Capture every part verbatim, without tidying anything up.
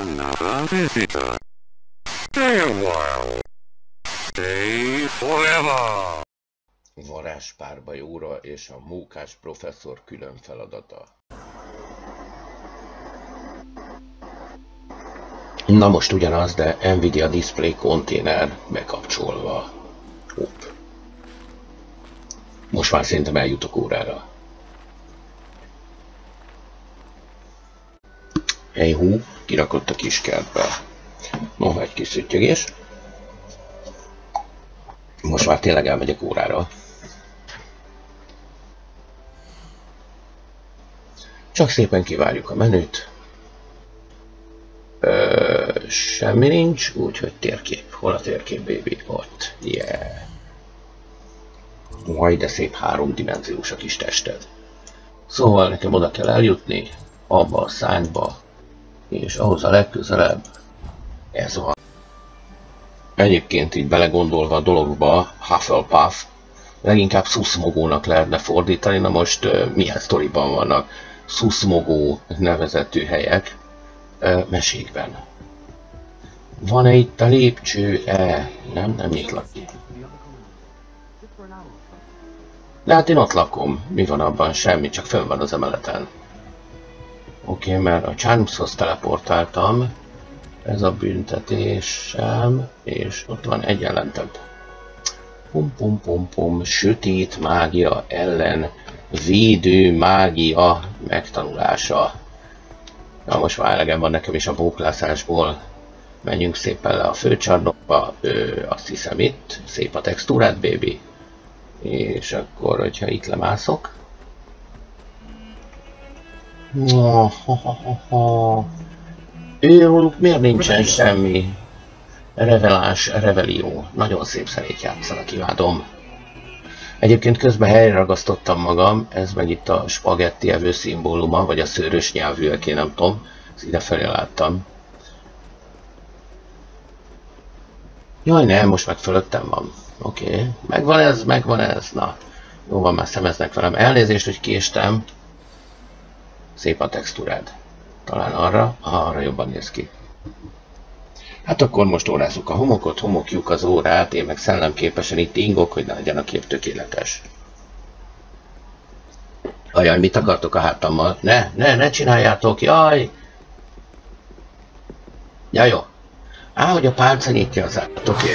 another visitor. Stay a while. Stay forever. Varázspárbaj óra és a mókás professzor külön feladata. Na most ugyanaz, de Nvidia Display konténer bekapcsolva. Hopp. Most már szerintem eljutok órára. Hey hú, kirakott a kiskertbe. No, egy kis szüttyögés. Most már tényleg elmegyek órára. Csak szépen kivárjuk a menüt. Ö, semmi nincs, úgyhogy térkép. Hol a térkép, baby? Ott. Yeah. Majd de szép háromdimenziós a kis tested. Szóval nekem oda kell eljutni, abba a szányba, és ahhoz a legközelebb ez van. Egyébként így belegondolva a dologba, Hufflepuff leginkább szuszmogónak lehetne fordítani. Na most milyen sztoriban vannak szuszmogó nevezetű helyek mesékben? Van-e itt a lépcső? E, nem, nem itt lakik. De hát én ott lakom. Mi van abban? Semmi, csak fönn van az emeleten. Oké, okay, mert a Charmshoz teleportáltam. Ez a büntetésem, és ott van egy ellentebb. Pum pum pum pum, sötét mágia ellen védő mágia megtanulása. Na most már elegem van nekem is a bóklászásból. Menjünk szépen le a főcsarnokba, Ö, azt hiszem itt. Szép a textúrát, baby. És akkor, hogyha itt lemászok. Oh, ha, ha, ha. Őróluk miért nincsen semmi? Revelás, Revelio. Nagyon szép szerint játszanak, kivádom. Egyébként közben helyragasztottam magam, ez meg itt a spagetti evő szimbóluma, vagy a szőrös nyelvűeké, nem tudom. Ezt idefelé láttam. Jaj, nem, most meg fölöttem van. Oké, okay. Megvan ez, megvan ez. Na, jó van, már szemeznek velem. Elnézést, hogy késtem. Szép a textúrád. Talán arra, arra jobban néz ki. Hát akkor most órázzuk a homokot, homokjuk az órát, én meg szellemképesen itt ingok, hogy ne legyen a kép tökéletes. Ajaj, mit akartok a hátammal? Ne, ne, ne csináljátok, jaj! Ja, jó. Á, hogy a pálca nyitja az állat, oké.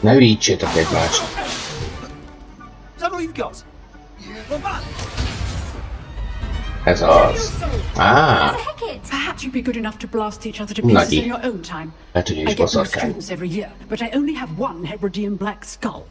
Ne ürítsétek egymást. Ez az. Ah. Perhaps you'd be good enough to blast each other to pieces in your own time. I get new students every year, but I only have one Hebridean black skull.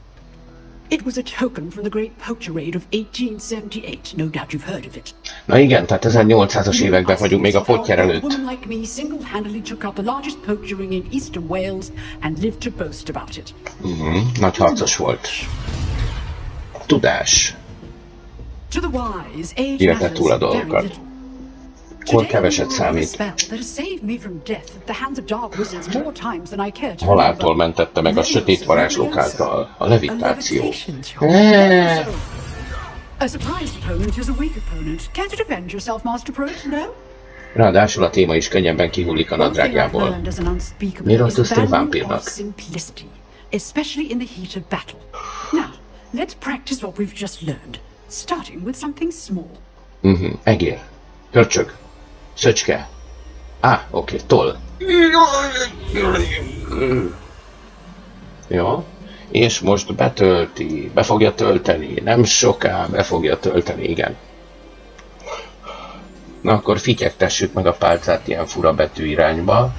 It was a token from the great poacher raid of eighteen seventy-eight. No doubt you've heard of it. Na igen, tehát ezernyolcszázas években vagyunk, még a pottyár előtt. A woman like me single-handedly took up the largest poacher ring in Eastern Wales and lived to boast about it. Mhm, nagy harcos volt. Tudás. Érte túl a dolgokat. Kor keveset számít. Haláltól mentette meg a sötét varázslók által a levitáció. Eee. Ráadásul a téma is könnyebben kihullik a nadrágjából. Miért öltöztél vámpírnak? Starting with something small. Mhm, egér. Körcsög. Szöcske. Ah, oké, okay. Toll. Jó. És most betölti. Be fogja tölteni. Nem soká be fogja tölteni, igen. Na akkor fityegtessük meg a pálcát ilyen fura betű irányba.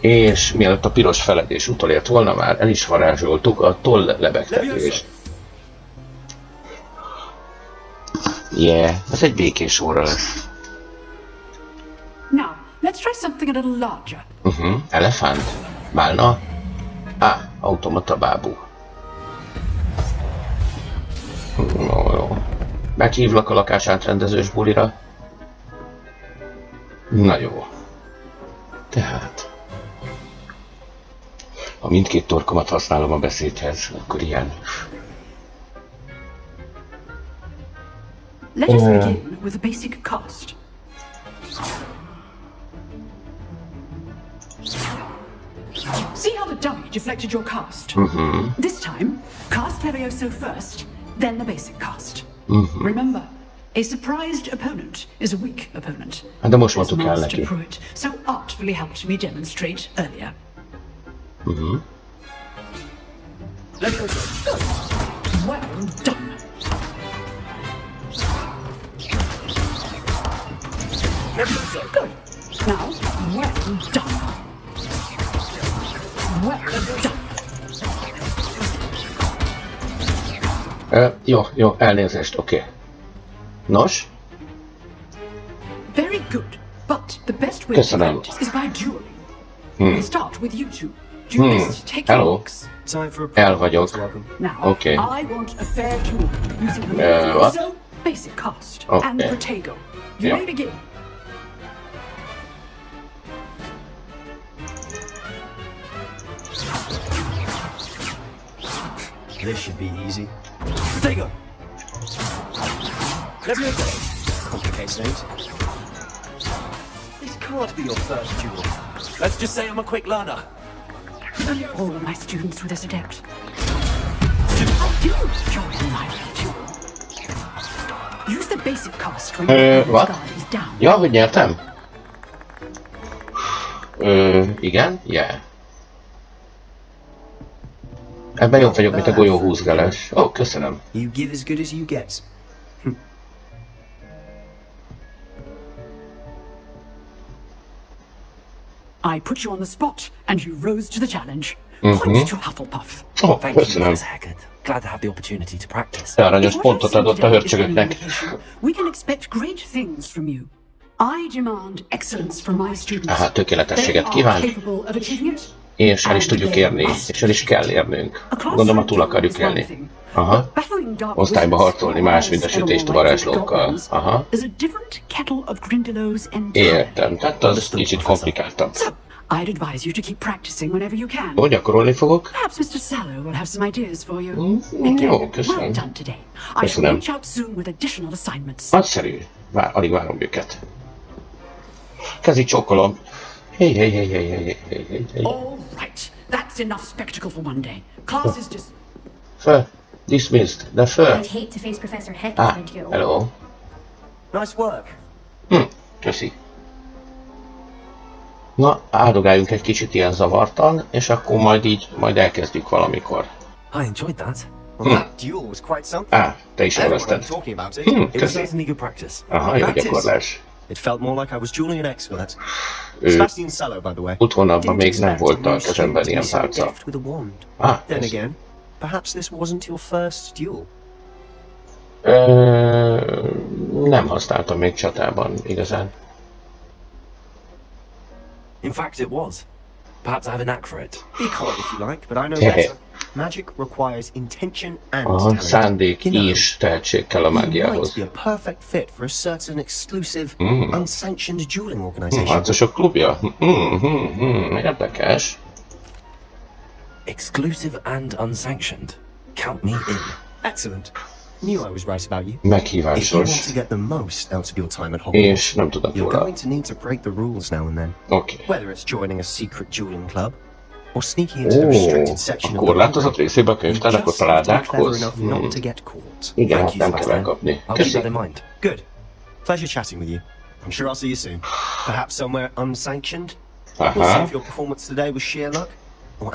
És mielőtt a piros feledés utolért volna, már el is varázsoltuk a toll lebegtetést. Yeah, ez egy békés óra lesz. Uh-huh. Elefánt? Málna? Á, ah, automata bábú. No, jó. Meghívlak a lakás átrendezős bulira. Na jó. Tehát. Ha mindkét torkomat használom a beszédhez, akkor ilyen... Let us uh. begin with a basic cast. See how the die deflected your cast. Mm-hmm. This time, cast Levioso first, then the basic cast. Mm-hmm. Remember, a surprised opponent is a weak opponent. And the most master neki. Pruitt so artfully helped me demonstrate earlier. Mm-hmm. Levioso. Well done. Levioso. Good. Now, well done. Uh, jó, jó, elnézést, oké. Okay. Nos? Very good, but the best way to practice is by dueling. Hmm. We'll start with you two. Hmm. Hello. El vagyok. Oké. Okay. Uh, what? Okay. Jó. This should be easy. Protego! Let's move on. Complicate things. This can't be your first duel. Let's just say I'm a quick learner. Nearly all of my students were this adept. I do enjoy my duel. Use the basic cast when your guard is down. Ja, hogy nyertem? Ö, igen? Yeah. Ebben jobb vagyok, mint a golyó húzgálás. Ó, oh, köszönöm. You give as good as you get. Hm. I put you on the spot and you rose to the challenge. Mm-hmm. Point to Hufflepuff. Ó, oh, köszönöm. Glad to have the opportunity to practice. Aranyos pontot adott a hörcsögöknek. We can expect great things from you. I demand excellence from my students. Aha, tökéletességet kíván. És el is tudjuk érni, és el is kell érnünk. Gondolom, ha túl akarjuk élni. Aha. Osztályba harcolni más, mint a sütést a varázslókkal. Aha. Értem, tehát az kicsit komplikáltabb. Ó, gyakorolni fogok? Mm, jó, köszönöm. Köszönöm. Nagyszerű. Vár, alig várom őket. Kezdjük csókolom. Hey, hey, hey, hey, hey, hey, hey, hey. All right, that's enough spectacle for one day. Class is just. Fair, dismissed. The fair. I'd hate to face Professor Heck. Ah, hello. Nice work. Hmm, köszi. Na, áldogáljunk egy kicsit ilyen zavartan, és akkor majd így, majd elkezdjük valamikor. I enjoyed that. Well, hmm. that duel was quite something. Ah, te is elveszted. Hmm, köszi. Aha, jó gyakorlás. It felt more like I was dueling an expert. Sebastian Sallow, by the way. Útvonalban még nem voltak az ember ilyen tárca. Ah, then again, perhaps this wasn't your first duel. Nem használtam még csatában igazán. In fact, it was. Perhaps I have a knack for it. Be cold if you like, but I know better. Magic requires intention and talent. Szándék és tehetség kell a mágiához. Harcosok klubja? Hmm, hmm, hmm, érdekes. Exclusive and unsanctioned. Count me in. Excellent. Knew I was right about you. Meghívásos. És nem tudom róla. Oké. Whether it's joining a secret dueling club. Ó, a korlátozott részében a könyvtárnak a találákhoz. Hmm. Igen, hát nem kell elkapni. Köszönöm. Aha.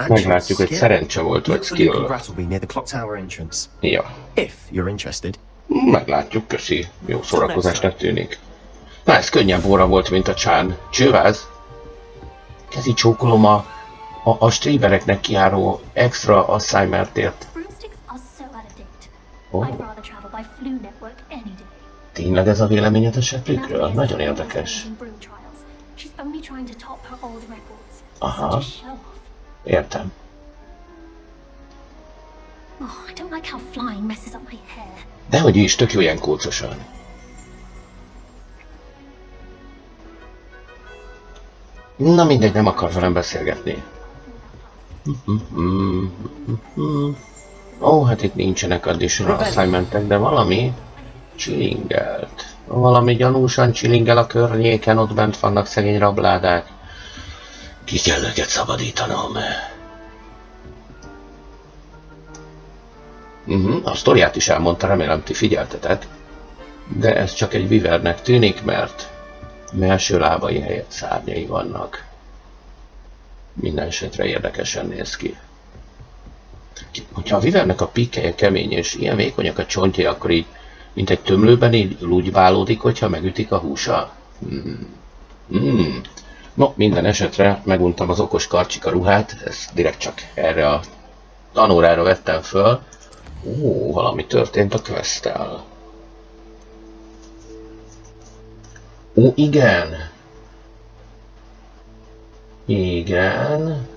Meglátjuk, hogy szerencse volt, vagy skill. Ja. Meglátjuk, köszi. Jó szórakozásnak tűnik. Na, ez könnyebb óra volt, mint a csán. Csőváz? Kezi csókolom a... A, a strébereknek kiáró extra assignmentért. Oh. Tényleg ez a véleményed a seprikről? Nagyon érdekes. Aha. Értem. Dehogy is, tök jó ilyen kulcsosan. Na mindegy, nem akar velem beszélgetni. Ó, hát itt nincsenek additional assignmentek, de valami Csilingelt. Valami gyanúsan csilingel a környéken, ott bent vannak szegény rabládák. Ki kell őket szabadítanom. Uh-huh. A sztoriát is elmondta, remélem ti figyeltetek. De ez csak egy vivernek tűnik, mert melső lábai helyett szárnyai vannak. Minden esetre érdekesen néz ki. Hogyha a vivernek a pikkelye kemény és ilyen vékonyak a csontjai, akkor így, mint egy tömlőben így úgy válódik, hogyha megütik a húsa. Hmm. Hmm. No, minden esetre meguntam az okos karcsika ruhát, ezt direkt csak erre a tanórára vettem föl. Ó, valami történt a questtel. Ó, igen! Igen...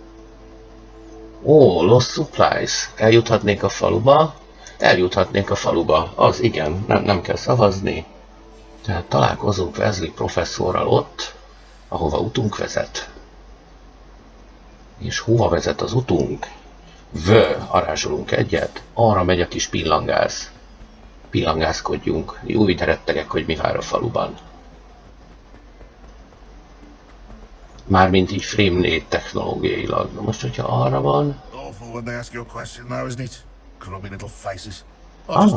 Ó, Lost Supplies. Eljuthatnék a faluba? Eljuthatnék a faluba. Az igen, nem, nem kell szavazni. Tehát találkozunk Wesley professzorral ott, ahova utunk vezet. És hova vezet az utunk? Vö, arázsolunk egyet, arra megy a kis pillangász. Pillangászkodjunk, jó ide rettegek, hogy mi vár a faluban. Mármint így frame négy technológiailag. Na most, hogyha arra van... Ah.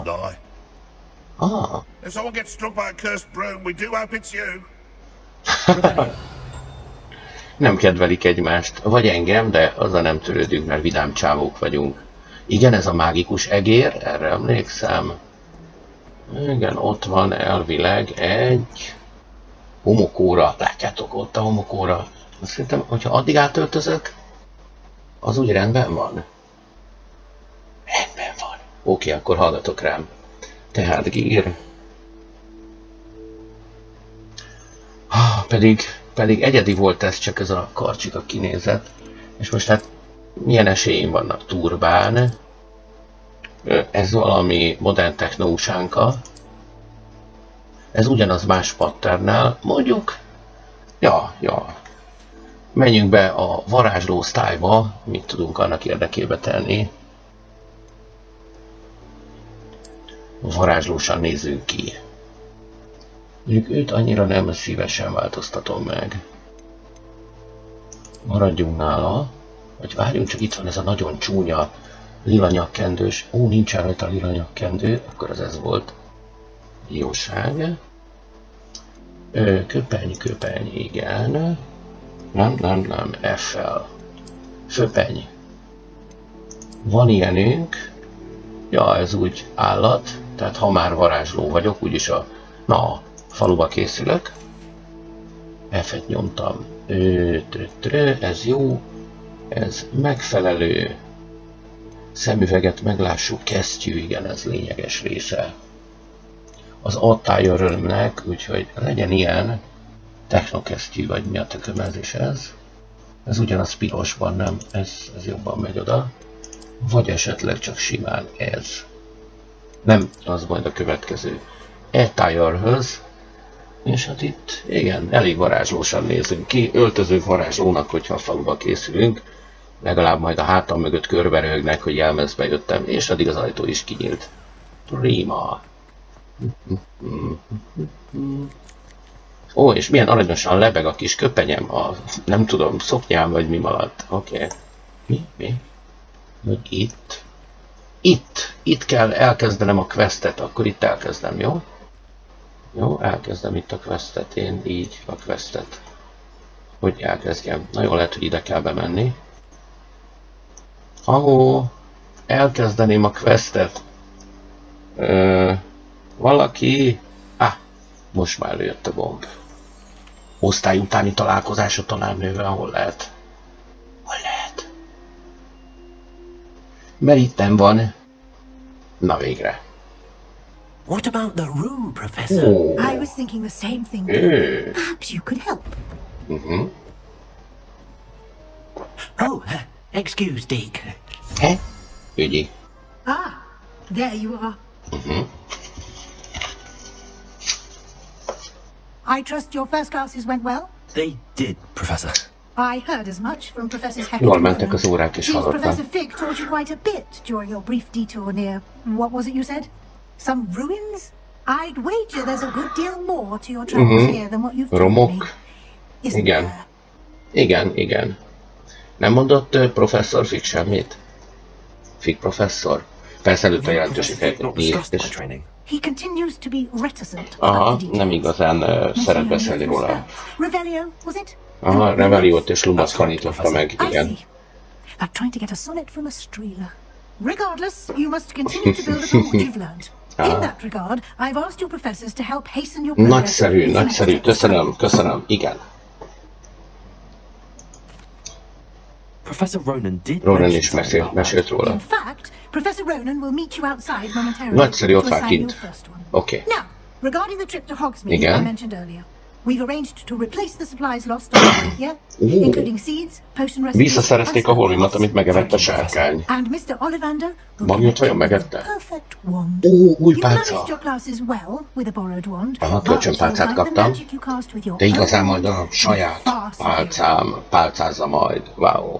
Ah. Nem kedvelik egymást. Vagy engem, de azzal nem törődünk, mert vidám csávók vagyunk. Igen, ez a mágikus egér, erre emlékszem. Igen, ott van elvileg egy... homokóra. Látjátok, ott a homokóra. Azt szerintem, hogyha addig átöltözök, az úgy rendben van. Rendben van. Oké, akkor hallgatok rám. Tehát gír. Ah, pedig, pedig egyedi volt ez, csak ez a karcsika kinézet. És most hát milyen esélyén vannak? Turbán. Ez valami modern technósánka. Ez ugyanaz más patternnel, mondjuk. Ja, ja. Menjünk be a varázsló sztályba, mit tudunk annak érdekébe tenni. Varázslósan nézzünk ki. Mondjuk őt annyira nem szívesen változtatom meg. Maradjunk nála. Vagy várjunk, csak itt van ez a nagyon csúnya lila nyakkendős. Ó, nincsen rajta lila nyakkendő, akkor az ez volt. Jóság. Köpeny, köpeny, igen. Nem, nem, nem, F L. Föpeny. Van ilyenünk. Ja, ez úgy állat. Tehát ha már varázsló vagyok, úgyis a... Na, a faluba készülök. F-et nyomtam. Ö, trö, trö, ez jó. Ez megfelelő. Szemüveget meglássuk, kesztyű, igen, ez lényeges része. Az adtája örömnek, úgyhogy legyen ilyen technokesztyű, vagy mi a tökömezés ez. Ez ugyanaz pirosban, nem? Ez, ez jobban megy oda. Vagy esetleg csak simán ez. Nem, az majd a következő. Attire-höz. És hát itt, igen, elég varázslósan nézünk ki. Öltözünk varázslónak, hogyha a faluba készülünk. Legalább majd a hátam mögött körberöhögnek, hogy jelmezbe jöttem, és addig az ajtó is kinyílt. Prima. Ó, és milyen aranyosan lebeg a kis köpenyem, a, nem tudom, szoknyám vagy mi maradt. Oké. Okay. Mi? Mi? Hogy itt? Itt! Itt kell elkezdenem a questet, akkor itt elkezdem, jó? Jó, elkezdem itt a questet, én így a questet. Hogy elkezdjem? Na jó, lehet, hogy ide kell bemenni. Ahó! Elkezdeném a questet. Ö... Valaki... Ah, most már lőtt a gomb. Osztály utáni találkozás a tanárnővel, hol lehet? Hol lehet? Mert itt nem van. Na végre. What about the room, professor? Oh. I was thinking the same thing. Ő. Perhaps you could help. Uh-huh. Oh, uh, excuse Dick. He? Ügyi. Ah, there you are. Uh-huh. I trust your first classes went well? They did, Professor. I heard as much from Professor Professor Fig taught you quite a bit during your brief detour near... What was it you said? Some ruins? I'd wager there's a good deal more to your troubles uh-huh. here than what you've Romok. Told me. Igen. There? Igen, igen. Nem mondott uh, professzor Fig semmit? Fig professzor? Persze előtt a jelentőségeket nyílt, és... He continues to be reticent. Aha, nem igazán uh, szeret beszélni róla. Revelio, was it? Aha, Reveliót és Lumot tanította meg, igen. I'm trying to get a sonnet from a streeler. Regardless, you must continue to build upon what you've learned. In that regard, I've asked your professors to help hasten your progress. Nagyszerű, nagyszerű, köszönöm, köszönöm, igen. Professor Ronan did Ronan is mesélt, mesélt róla. In fact, Professor Ronan will meet you outside momentarily. Nagyszerű, ott vár kint. Oké. Okay. Now, regarding the trip to Hogsmeade I mentioned earlier. We've arranged to replace the supplies lost on the way here, including seeds, potion recipes. Visszaszerezték a holmimat, amit megevett a sárkány. And Mister Ollivander Magnyot vajon megette? Ó, új pálca! Aha, kölcsönpálcát kaptam, de igazán majd a saját pálcám pálcázza majd. Wow.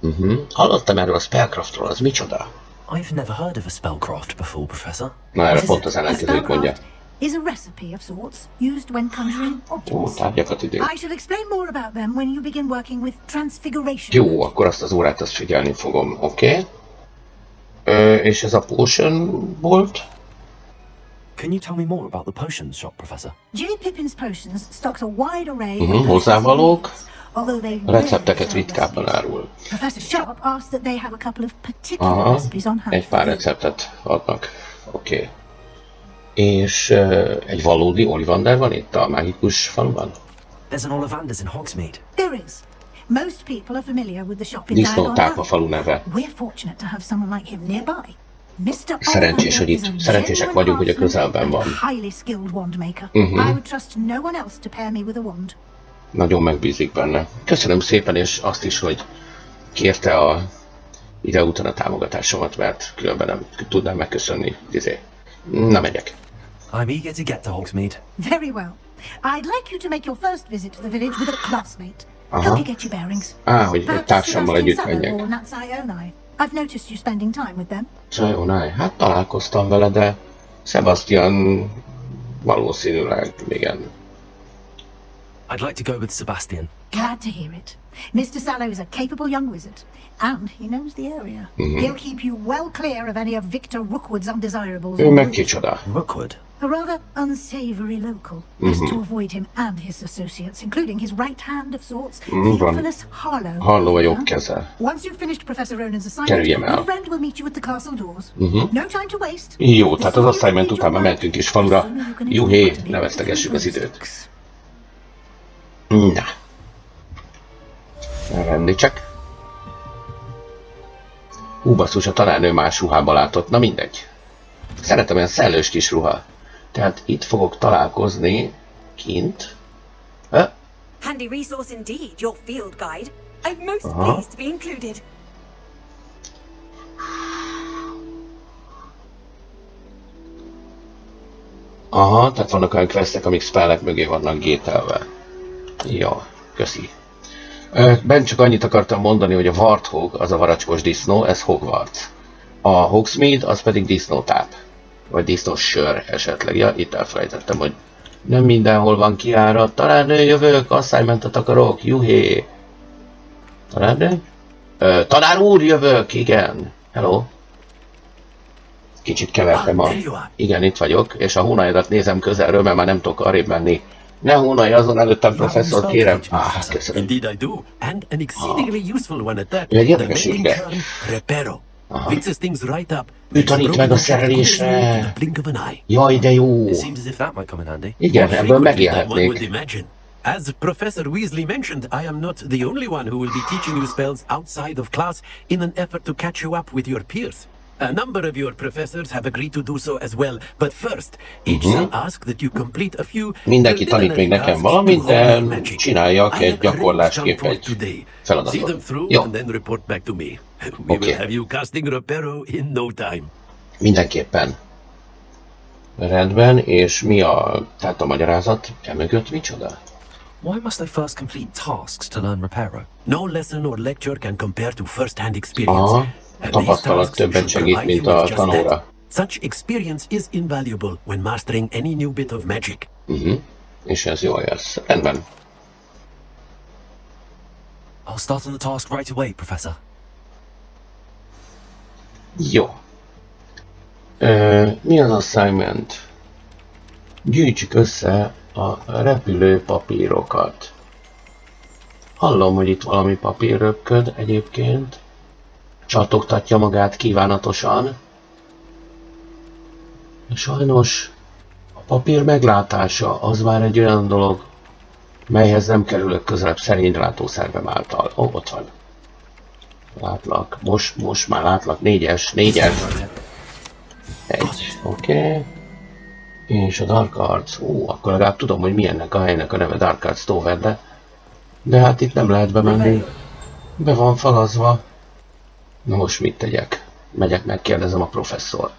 Uh-huh. Hallottam erről a spellcraftról, az micsoda? I've never heard of a spellcraft before, Professor. Na, erre pont az ellenkezőt mondja. Is a recipe of sorts used when conjuring objects. I shall explain more about them when you begin working with transfiguration. Jó, akkor azt az órát azt figyelni fogom, oké? Okay. És ez a potion volt? Can you tell me more about the potion shop, Professor? J. Pippen's Potions stocks a wide array of hozzávalók. A recepteket ritkábban árul. Professor Sharp asked that they have a couple of particular recipes on hand. Egy pár receptet adnak, oké. Okay. És uh, egy valódi Ollivander van itt a mágikus faluban? There's an Ollivander's in Hogsmeade. There is. Most people are familiar with the shop in Diagon Alley. A falu neve. We're fortunate to have someone like him nearby. mister Szerencsés, hogy itt. Szerencsések vagyunk, hogy a közelben van. Highly skilled wand maker. I would trust no one else to pair me with a wand. Nagyon megbízik benne. Köszönöm szépen, és azt is, hogy kérte a ide után a támogatásomat, mert különben nem tudnám megköszönni. Izé. Na megyek. I'm eager to get to Hogsmeade. Very well. I'd like you to make your first visit to the village with a classmate. Help you get your bearings. Ah, hogy egy társammal együtt menjek. I've noticed you spending time with them. Sayonai. Hát találkoztam vele, de Sebastian valószínűleg igen. I'd like to go with Sebastian. Glad to hear it. mister Sallow is a capable young wizard, and he knows the area. Mm-hmm. He'll keep you well clear of any of Victor Rookwood's undesirables. Ő meg kicsoda. Rookwood? A rather unsavory local, mm-hmm. has to avoid him and his associates, including his right hand of sorts, mm-hmm. Theophilus Harlow. Harlow a jobb keze. Once you've finished Professor Ronan's assignment, your friend will meet you at the castle doors. Mm-hmm. No time to waste. Jó, tehát az assignment után már mentünk is falura. Juhé, ne vesztegessük az időt. Na. Rendítsek. Hú, basszus, a tanárnő más ruhába látott. Na mindegy. Szeretem olyan szellős kis ruha. Tehát itt fogok találkozni kint. Ha? Aha. Aha, tehát vannak olyan questek, amik spellek mögé vannak gételve. Ja, köszi. Bent csak annyit akartam mondani, hogy a Warthog az a varacskos disznó, ez Hogwarts. A Hogsmeade az pedig disznótáp. Vagy disznósör esetleg. Ja, itt elfelejtettem, hogy nem mindenhol van kiárat. Tanárnő, jövök, assignmentet akarok, juhé! Tanárnő? Ö, tanár úr, jövök, igen! Hello! Kicsit kevertem a... Igen, itt vagyok, és a hónajadat nézem közelről, mert már nem tudok arrébb menni. Ne hónalj azon előttem, professzor, kérem! Ah, köszönöm. Ő egy érdekes írge. Ő tanít meg a szerelésre! Jaj, de jó! Igen, ebből megélhetnék. As Professor Weasley mentioned, I am not the only one who will be teaching you spells outside of class in an effort to catch you up with your peers. A number of your professors have agreed to do so as well, but first, each shall ask that you complete a few. Mindenki tanít még nekem valamit, de csináljak egy gyakorlásképp egy feladatot. Jó. Oké. Mindenképpen. Rendben, és mi a, tehát a magyarázat emögött micsoda? Why must I first complete tasks to learn Repero? No lesson or lecture can compare to first-hand experience. A tapasztalat többet segít, mint a tanóra. Such experience is invaluable when mastering any new bit of magic. Uh-huh. És ez jól jössz. Rendben. I'll start on the task right away, Professor. Jó. Ö, mi az assignment? Gyűjtsük össze a repülő papírokat. Hallom, hogy itt valami papír röpköd egyébként. Csatogtatja magát kívánatosan. Sajnos a papír meglátása az már egy olyan dolog, melyhez nem kerülök közelebb szerénylátószervem által. Ó, ott van. Látlak. Most, most már látlak. Négyes, négyes. Egy. Oké. Okay. És a Dark Arts. Ó, akkor legalább tudom, hogy milyennek a helynek a neve, Dark Arts Tower, de... de hát itt nem lehet bemenni. Be van falazva. Na most mit tegyek? Megyek, megkérdezem a professzort.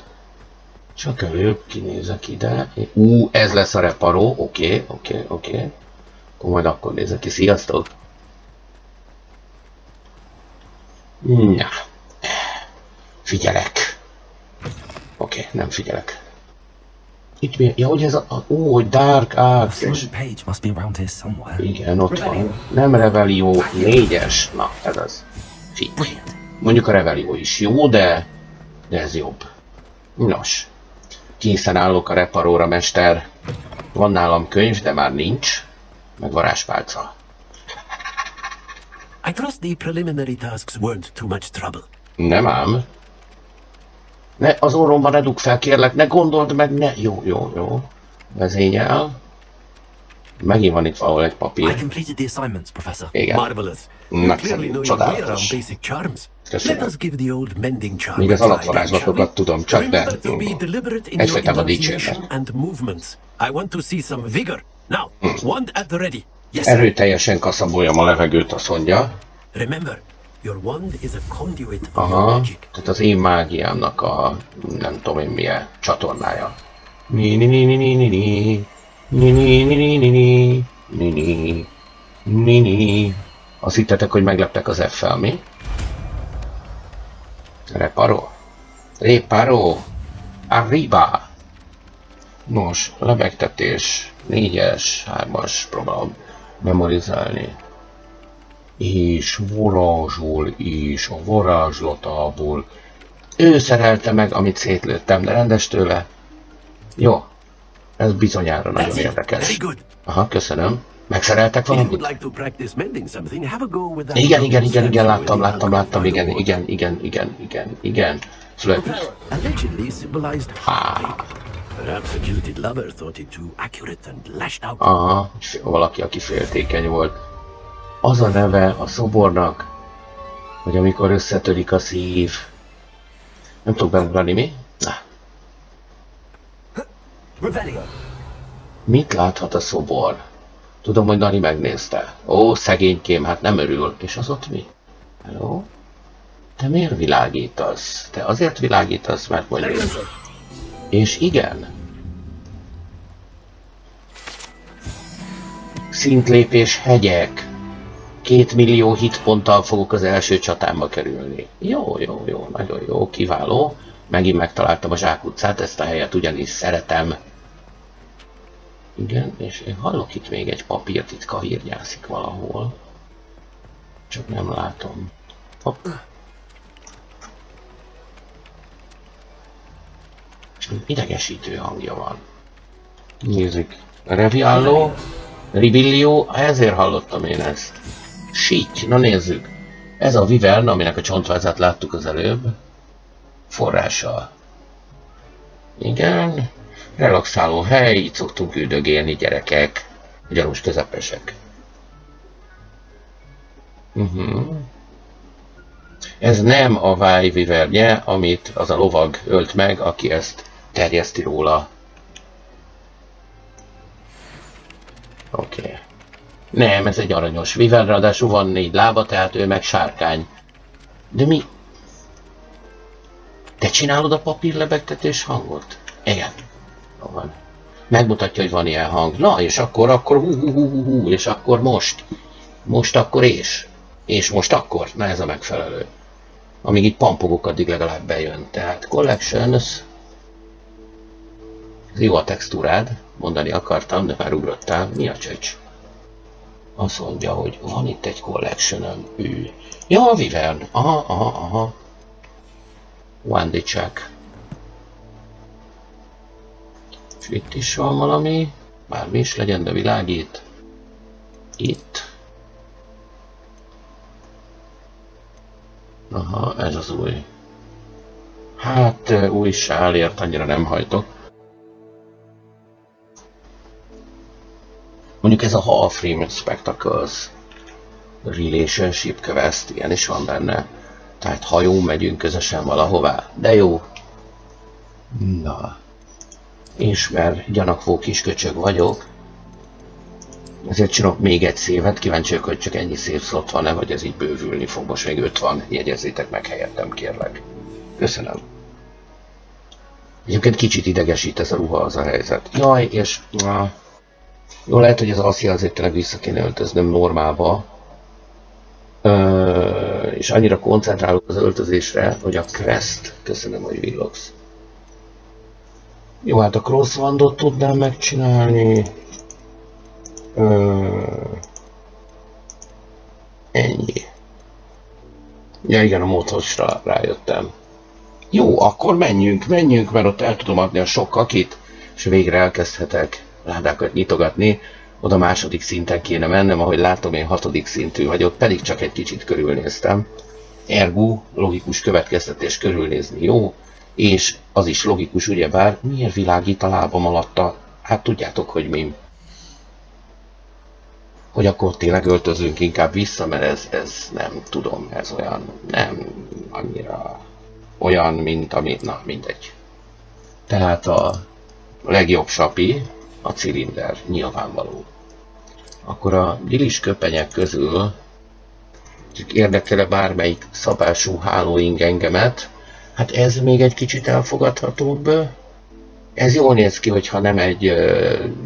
Csak előbb kinézek ide. Ú, ez lesz a Repero. Oké, okay, oké, okay, oké. Okay. Akkor majd akkor nézek ki. Sziasztok! Na. Figyelek. Oké, okay, nem figyelek. Itt mi? Ja, hogy ez a... a ó, hogy Dark Arts. Igen, ott van. Nem Revelio négyes. Na, ez az. Fig. Mondjuk a Revelio is jó, de... de ez jobb. Nos. Készen állok a Reperóra, mester. Van nálam könyv, de már nincs. Meg varázspálca. I trust the preliminary tasks weren't too much trouble. Nem ám. Ne, az orromban ne dugd fel, kérlek, ne gondold meg, ne... Jó, jó, jó. Vezényel. Megint van itt valahol egy papír. I completed the assignments, Professor. Igen. Marvelous. Nagyszerű, csodálatos. Köszönöm. Még az alapvarázslatokat tudom csak, de... egyfajtán a dicsérnek. Hm. Erőteljesen kaszaboljam a levegőt, azt mondja. Aha, tehát az én mágiámnak a... nem tudom én milyen csatornája. Ni ni ni ni ni ni ni ni ni ni ni ni ni ni ni. Azt hittetek, hogy megleptek az F-fel, mi? Repero. Repero. Arriba. Nos, lebegtetés. négyes, hármas, próbálom memorizálni. És varázsol, és a varázslatából. Ő szerelte meg, amit szétlőttem, de rendes tőle. Jó. Ez bizonyára nagyon érdekes. Aha, köszönöm. Megszereltek valamit? Igen, igen, igen, igen, láttam, láttam, láttam, igen, igen, igen, igen, igen, igen. Flört. Aha, valaki, aki féltékeny volt. Az a neve a szobornak, hogy amikor összetörik a szív. Nem tudok beugrani, mi? Na. Mit láthat a szobor? Tudom, hogy Nani megnézte. Ó, szegénykém, hát nem örül. És az ott mi? Hello? Te miért világítasz? Te azért világítasz, mert mondjuk... és igen. Szintlépés hegyek. Két millió hitponttal fogok az első csatámba kerülni. Jó, jó, jó, nagyon jó, kiváló. Megint megtaláltam a zsákutcát, ezt a helyet ugyanis szeretem. Igen, és én hallok itt még egy papírt, itt kahírnyászik valahol. Csak nem látom. Hopp. Idegesítő hangja van. Nézzük. Reviáló, Revelio, ezért hallottam én ezt. Sít, na nézzük. Ez a Viverna, aminek a csontvázát láttuk az előbb. Forrása. Igen. Relaxáló hely, így szoktunk üldögélni, gyerekek, gyanús közepesek. Uh-huh. Ez nem a váj vivernye, amit az a lovag ölt meg, aki ezt terjeszti róla. Oké. Okay. Nem, ez egy aranyos vivern, ráadásul van négy lába, tehát ő meg sárkány. De mi? Te csinálod a papírlebegtetés hangot? Igen. Van. Megmutatja, hogy van ilyen hang. Na, és akkor, akkor, hú, hú, hú, hú, és akkor most. Most akkor és. És most akkor. Na, ez a megfelelő. Amíg itt pampogok, addig legalább bejön. Tehát collections. Jó a textúrád, mondani akartam, de már ugrottál. Mi a csöcs? Azt mondja, hogy van itt egy collection-öm. Ő. Ja, a Viverna. Aha, aha, aha. One D check. És itt is van valami. Bármi is legyen, de világít. Itt. Aha, ez az új. Hát új sálért annyira nem hajtok. Mondjuk ez a Half-Frame Spectacles Relationship Quest, ilyen is van benne. Tehát hajón megyünk közösen valahová. De jó. Na. És mert gyanakvó kis köcsög vagyok, ezért csinálok még egy szévet, kíváncsi vagyok, hogy csak ennyi szép slot van-e, vagy ez így bővülni fog, most még öt van, jegyezzétek meg helyettem, kérlek. Köszönöm. Egyébként kicsit idegesít ez a ruha, az a helyzet. Jaj, és... Na, jó, lehet, hogy ez azt jelzett, tényleg vissza kéne öltöznöm normálba. Ö, és annyira koncentrálok az öltözésre, hogy a crest, köszönöm, hogy villogsz. Jó, hát a crosswandot tudnám megcsinálni. Ö, ennyi. Ja igen, a motosra rájöttem. Jó, akkor menjünk, menjünk, mert ott el tudom adni a sok kakit, és végre elkezdhetek ládákat nyitogatni. Oda második szinten kéne mennem, ahogy látom, én hatodik szintű vagyok, pedig csak egy kicsit körülnéztem. Ergo, logikus következtetés, körülnézni jó, és az is logikus, ugyebár, miért világít a lábam alatta? Hát tudjátok, hogy mi. Hogy akkor tényleg öltözünk inkább vissza, mert ez, ez nem tudom, ez olyan, nem annyira olyan, mint amit, na mindegy. Tehát a legjobb sapi a cilinder, nyilvánvaló. Akkor a lilis köpenyek közül csak érdekel-e bármelyik szabású hálóing engemet, hát ez még egy kicsit elfogadhatóbb. Ez jól néz ki, hogyha nem egy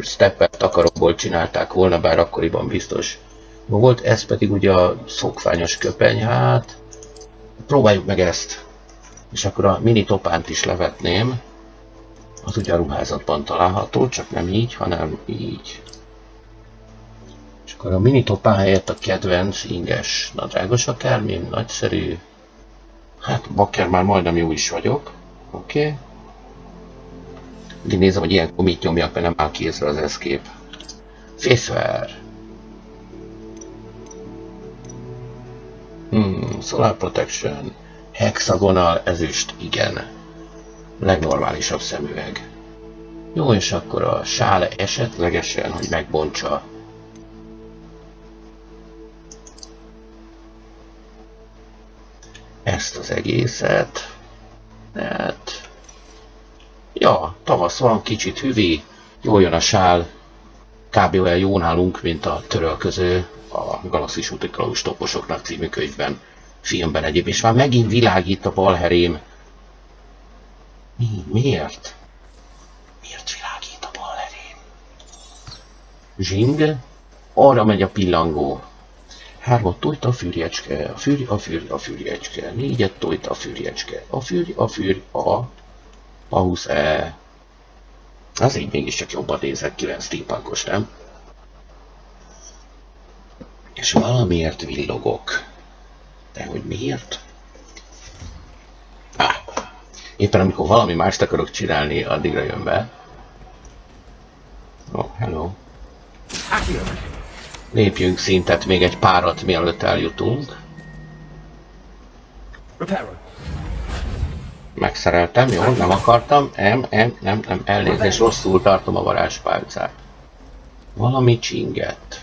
stepper takaróból csinálták volna, bár akkoriban biztos volt. Ez pedig ugye a szokványos köpeny, hát próbáljuk meg ezt. És akkor a mini topánt is levetném. Az ugye a ruházatban található, csak nem így, hanem így. És akkor a mini topán helyett a kedvenc inges nadrágos akármi, nagyszerű. Hát bakker, már majdnem jó is vagyok. Oké. Okay. Mindig nézem, hogy ilyen mit nyomjak, mert nem áll kézre az eszkép. Fészver. Hmm, Solar Protection. Hexagonal ezüst, igen. Legnormálisabb szemüveg. Jó, és akkor a sále esetlegesen, hogy megbontsa. Ezt az egészet. Hát... Ja, tavasz van, kicsit hüvi, jól jön a sál, kb. Olyan jó nálunk, mint a Törölköző, a Galaxis Utiklaus Toposoknak című könyvben, filmben egyéb, és már megint világít a balherém. Mi? Miért? Miért világít a balherém? Zsing, arra megy a pillangó. Hármat tojt a fürjecske, a fürj, a fürj, a fürjecske, négyet tojt a fürjecske, a fürj, a fürj, a... Pahusz-e. Az így mégiscsak jobban nézek, kilenc típankos, nem? És valamiért villogok. De hogy miért? Á, ah, éppen amikor valami mást akarok csinálni, addigra jön be. Oh, hello. Lépjünk szintet még egy párat, mielőtt eljutunk. Megszereltem, jó, nem akartam, nem, nem, nem, nem, elnézést, rosszul tartom a varázspálcát. Valami csingett.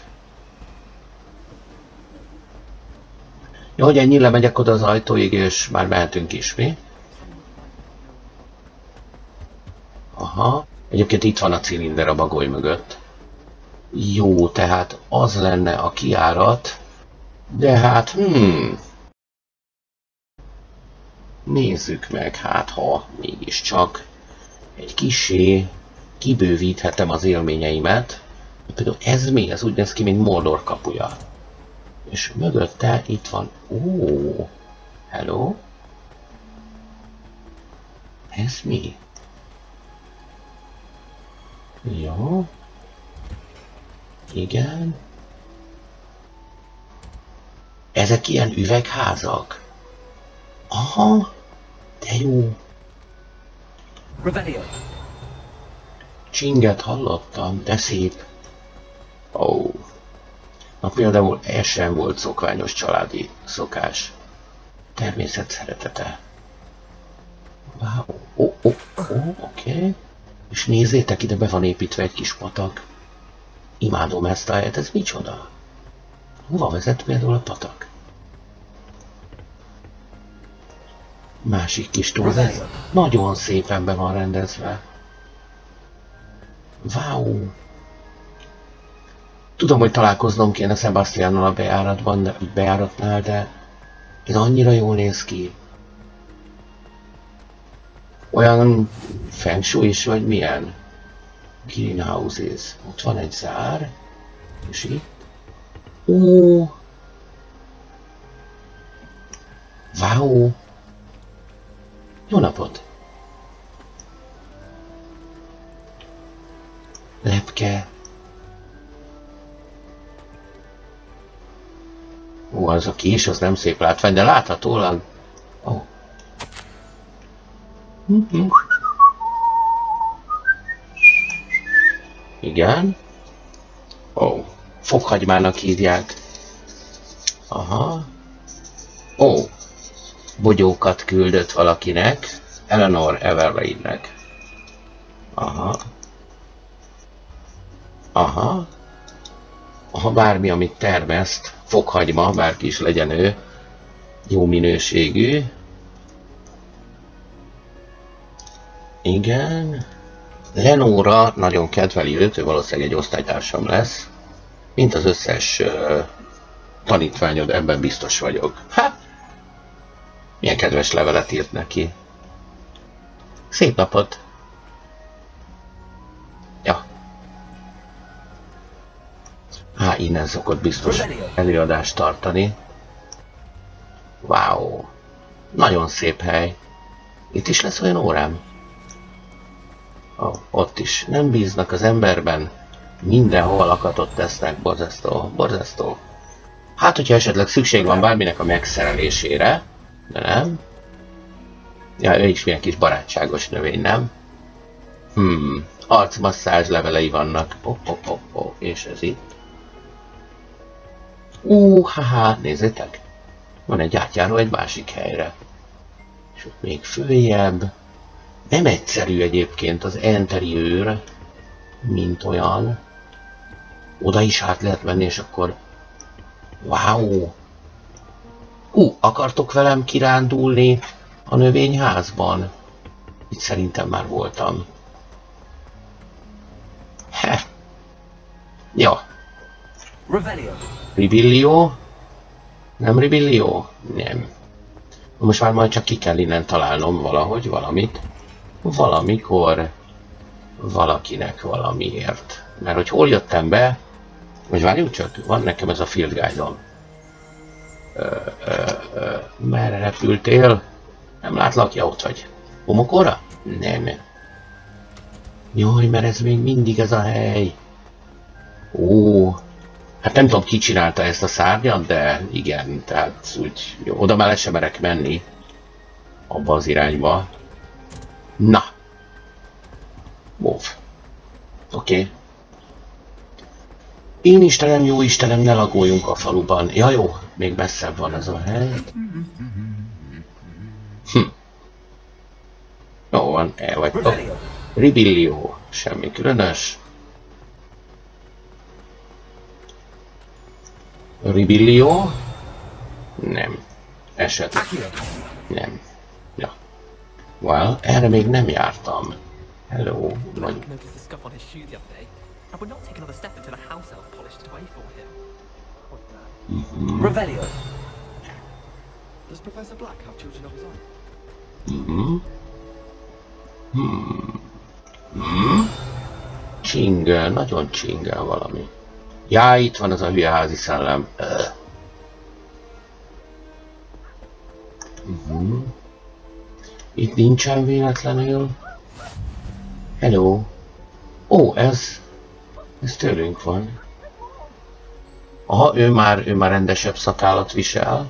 Jó, hogy ennyire megyek oda az ajtóig, és már mehetünk is, mi? Aha, egyébként itt van a cilinder a bagoly mögött. Jó, tehát az lenne a kiárat, de hát, hmm... Nézzük meg, hát ha mégiscsak egy kissé kibővíthetem az élményeimet. Például ez mi? Ez úgy néz ki, mint Mordor kapuja. És mögötte itt van... Ó, hello? Ez mi? Ja. Igen. Ezek ilyen üvegházak. Aha. De jó. Revelio. Csinget hallottam, de szép. Ó. Oh. Na például ez sem volt szokványos családi szokás. Természet szeretete. Wow. Oh, oh, oh, oké. Okay. És nézzétek, ide be van építve egy kis patak. Imádom ezt a helyet, ez micsoda? Hova vezet például a patak? Másik kis túlzás. Nagyon szépen be van rendezve. Wow. Tudom, hogy találkoznom kéne Sebastiannal a bejáratban, de, bejáratnál, de ez annyira jól néz ki. Olyan feng shui is, vagy milyen? Greenhouses. Ott van egy zár. És itt? Ó! Wow! Jó napot! Lepke. Ó, az a kés, az nem szép látvány, de láthatóan... Ó. Oh. Uh-huh. Igen. Ó, oh. Fokhagymának hívják. Aha. Ó, oh. Bogyókat küldött valakinek. Eleanor Everreinnek. Aha. Aha. Aha, bármi, amit termeszt. Fokhagyma, bárki is legyen ő. Jó minőségű. Igen. Lenóra nagyon kedveli őt, ő valószínűleg egy osztálytársam lesz. Mint az összes uh, tanítványod, ebben biztos vagyok. Hát, milyen kedves levelet írt neki. Szép napot! Ja. Há, innen szokott biztos előadást tartani. Wow! Nagyon szép hely. Itt is lesz olyan órám? Oh, ott is. Nem bíznak az emberben. Mindenhol lakatot tesznek. Borzasztó. Borzasztó. Hát, hogyha esetleg szükség van bárminek a megszerelésére. De nem. Ja, ő is milyen kis barátságos növény, nem? Hmm. Arcmasszázs levelei vannak. Pop, pop, pop, pop. És ez itt. Ú, haha. Nézzétek. Van egy átjáró egy másik helyre. És ott még följebb. Nem egyszerű egyébként az interiőr, mint olyan. Oda is át lehet menni, és akkor... Wow! Hú, akartok velem kirándulni a növényházban? Itt szerintem már voltam. Heh. Ja. Revelio? Nem Revelio? Nem. Most már majd csak ki kell innen találnom valahogy valamit. Valamikor valakinek valamiért. Mert hogy hol jöttem be, hogy várjunk csak, van nekem ez a field guide-om. Merre repültél? Nem látlak, ja ott vagy. Homokora? Nem. Jaj, mert ez még mindig ez a hely. Ó, hát nem tudom ki csinálta ezt a szárnyat, de igen, tehát úgy, jó, oda már le sem merek menni. Abba az irányba. Na. Move. Oké. Okay. Én Istenem, jó Istenem, ne lagoljunk a faluban. Ja jó, még messzebb van ez a hely. Hm. Jó van, el vagy. Oh. Revelio. Semmi különös. Revelio. Nem. Eset. Nem. Ja. Well, erre még nem jártam. Hello, nagy... Mm-hmm. Mm-hmm. Mm-hmm. Mm-hmm. Csingel, nagyon csingel valami. Já, itt van az a hülye házi szellem. Mm-hmm. Itt nincsen véletlenül. Hello. Ó, ez... ez tőlünk van. Aha, ő már, ő már rendesebb szakállat visel.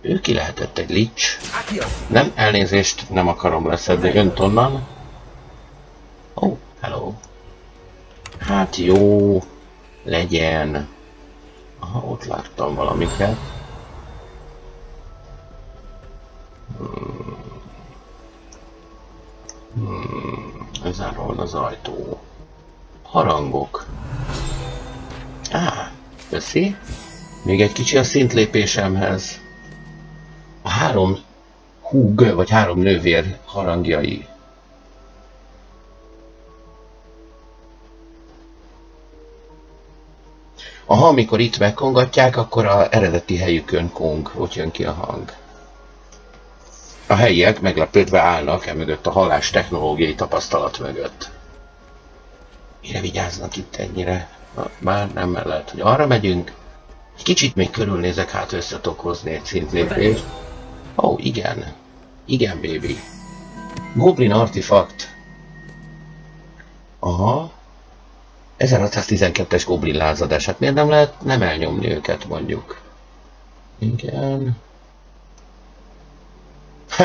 Ő ki lehetett egy lich. Nem, elnézést, nem akarom leszedni önt onnan. Ó, oh, hello. Hát jó, legyen. Aha, ott láttam valamiket. Hmm. Hmm. Ezárva van az ajtó. Harangok. Á, köszi. Még egy kicsi a szintlépésemhez. A három húg, vagy három nővér harangjai. Aha, amikor itt megkongatják, akkor az eredeti helyükön kong, ott jön ki a hang. A helyiek meglepődve állnak emögött a hallás technológiai tapasztalat mögött. Mire vigyáznak itt ennyire? Na, már nem lehet, hogy arra megyünk. Egy kicsit még körülnézek, hát össze tudok hozni egy szintlépést. Ó, oh, igen. Igen, baby. Goblin Artifakt. Aha. ezerhatszáztizenkettes goblin lázadás. Hát miért nem lehet nem elnyomni őket, mondjuk. Igen. Ha.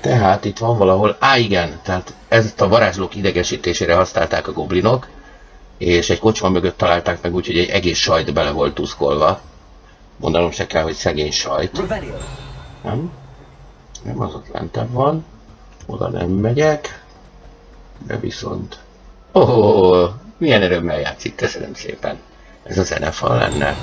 Tehát itt van valahol... Á, igen. Tehát ezt a varázslók idegesítésére használták a goblinok. És egy kocsma mögött találták meg, úgyhogy egy egész sajt bele volt tuszkolva. Mondanom se kell, hogy szegény sajt. Nem? Nem, az ott lentebb van. Oda nem megyek. De viszont... Ó, oh, oh, oh, milyen örömmel játszik, köszönöm szépen. Ez a zenefal lenne.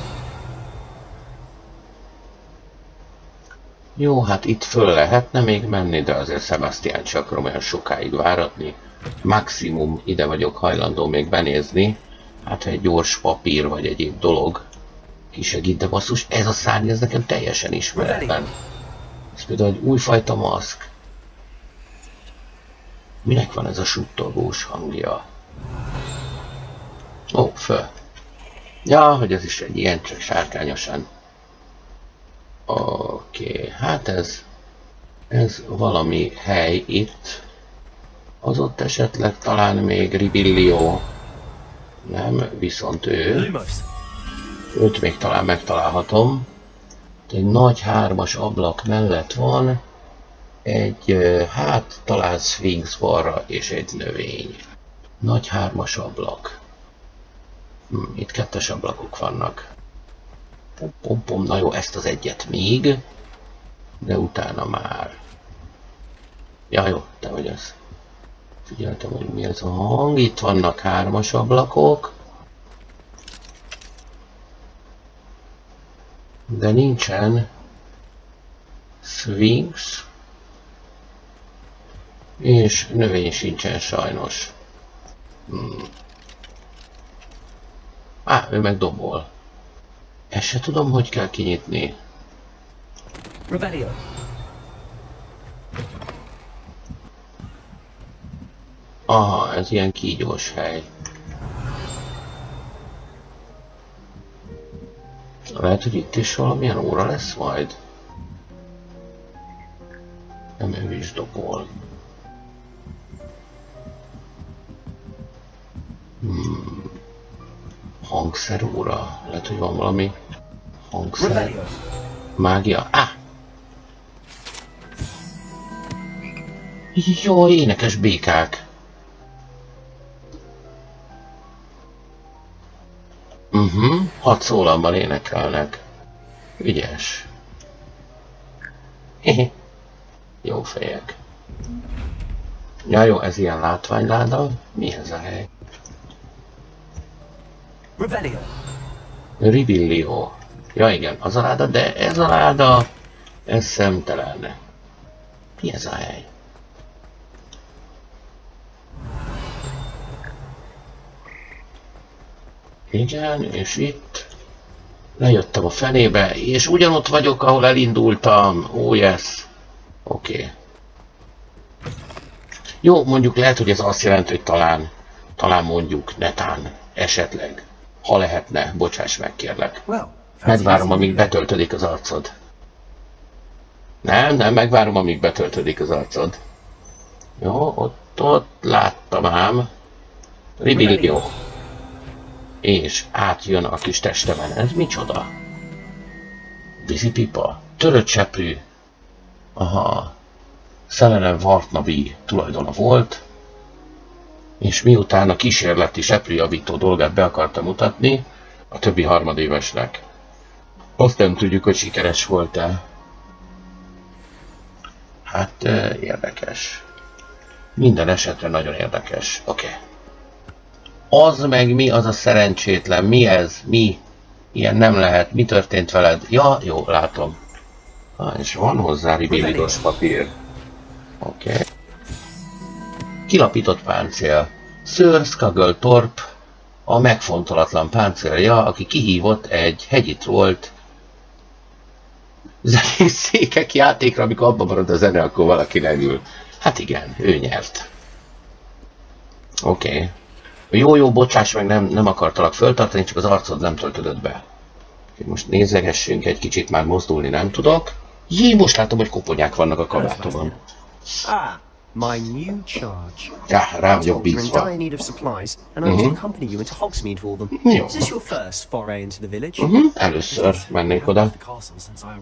Jó, hát itt föl lehetne még menni, de azért Sebastian csak olyan sokáig váratni. Maximum ide vagyok hajlandó még benézni. Hát egy gyors papír vagy egyéb dolog kisegít, de basszus, ez a szárny, ez nekem teljesen ismeretlen. Ez például egy újfajta maszk. Minek van ez a suttogós hangja? Ó, föl. Ja, hogy ez is egy ilyen, csak sárkányosan. Oké, hát ez... ez valami hely itt. Az ott esetleg talán még Revelio. Nem, viszont ő... őt még talán megtalálhatom. Egy nagy hármas ablak mellett van. Egy, hát talán Sphinx balra és egy növény. Nagy hármas ablak. Hm, itt kettes ablakok vannak. Pom, pom, pom, na jó, ezt az egyet még. De utána már. Ja, jó, te vagy az. Figyeltem, hogy mi ez a hang. Itt vannak hármas ablakok. De nincsen Sphinx. És növény sincsen sajnos. Hmm. Á, ő meg dobol. Ezt se tudom, hogy kell kinyitni. Revelio. Aha, ez ilyen kígyós hely. Lehet, hogy itt is valamilyen óra lesz majd. Nem, ő is dobol. Hmm. Hangszeróra. Lehet, hogy van valami hangszer. Mágia. Á! Ah! Jó, énekes békák! Uh-huh. Hat szólamban énekelnek. Ügyes. Hehe. Jó fejek. Ja, jó, ez ilyen látványláda. Mi ez a hely? Revelio. Revelio. Ja igen, az a láda, de ez a láda, ez szemtelen. Mi ez a hely? Igen, és itt lejöttem a fenébe, és ugyanott vagyok, ahol elindultam. Ó, oh, yes. Oké. Okay. Jó, mondjuk lehet, hogy ez azt jelenti, hogy talán, talán mondjuk netán, esetleg. Ha lehetne, bocsáss meg, kérlek. Megvárom, amíg betöltödik az arcod. Nem, nem, megvárom, amíg betöltödik az arcod. Jó, ott, ott láttam ám. Revelio. És átjön a kis testemen. Ez micsoda? Vízipipa. Törött seprű. Aha. Szelene Vartnavi tulajdona volt. És miután a kísérleti seprűjavító dolgát be akarta mutatni a többi harmadévesnek. Azt nem tudjuk, hogy sikeres volt-e. Hát érdekes. Minden esetre nagyon érdekes. Oké. Okay. Az meg mi az a szerencsétlen? Mi ez? Mi? Ilyen nem lehet. Mi történt veled? Ja, jó, látom. Ah, és van hozzá ribillidos papír. Oké. Okay. Kilapított páncél. Sir Skuggletorp, a megfontolatlan páncélja, aki kihívott egy hegyi trollt zenészékek játékra, amikor abba marad a zene, akkor valaki leül. Hát igen, ő nyert. Oké. Okay. Jó, jó, bocsáss meg, nem, nem akartalak föltartani, csak az arcod nem töltödött be. Most nézzegessünk egy kicsit, már mozdulni nem tudok. Jé, most látom, hogy koponyák vannak a kabátomon. My new charge. Yeah, rám jobb bízva. You're in dire need of supplies, and I will accompany you into Hogsmeade for them. Is this your first foray into the village? Először mennék oda.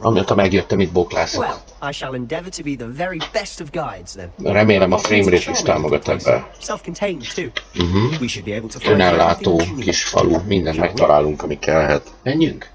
Amióta megjöttem, itt bóklászok. Well, I shall endeavour to be the very best of guides then. Remélem a framerate is támogat ebben. Self-contained too. We should be able to find everything. Önellátó kis falu, mindent megtalálunk, ami kellhet. Menjünk.